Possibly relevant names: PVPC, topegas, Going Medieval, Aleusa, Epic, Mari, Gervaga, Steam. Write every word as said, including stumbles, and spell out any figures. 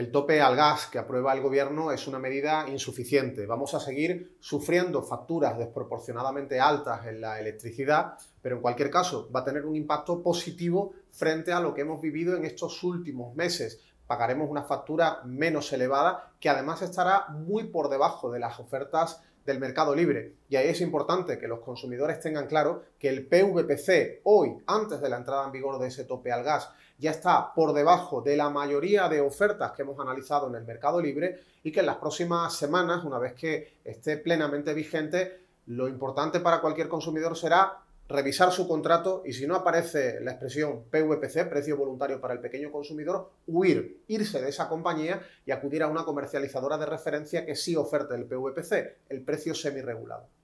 El tope al gas que aprueba el Gobierno es una medida insuficiente. Vamos a seguir sufriendo facturas desproporcionadamente altas en la electricidad, pero en cualquier caso va a tener un impacto positivo frente a lo que hemos vivido en estos últimos meses. Pagaremos una factura menos elevada que además estará muy por debajo de las ofertas del mercado libre. Y ahí es importante que los consumidores tengan claro que el P V P C hoy, antes de la entrada en vigor de ese tope al gas, ya está por debajo de la mayoría de ofertas que hemos analizado en el mercado libre y que en las próximas semanas, una vez que esté plenamente vigente, lo importante para cualquier consumidor será revisar su contrato y si no aparece la expresión P V P C, precio voluntario para el pequeño consumidor, huir, irse de esa compañía y acudir a una comercializadora de referencia que sí oferte el P V P C, el precio semirregulado.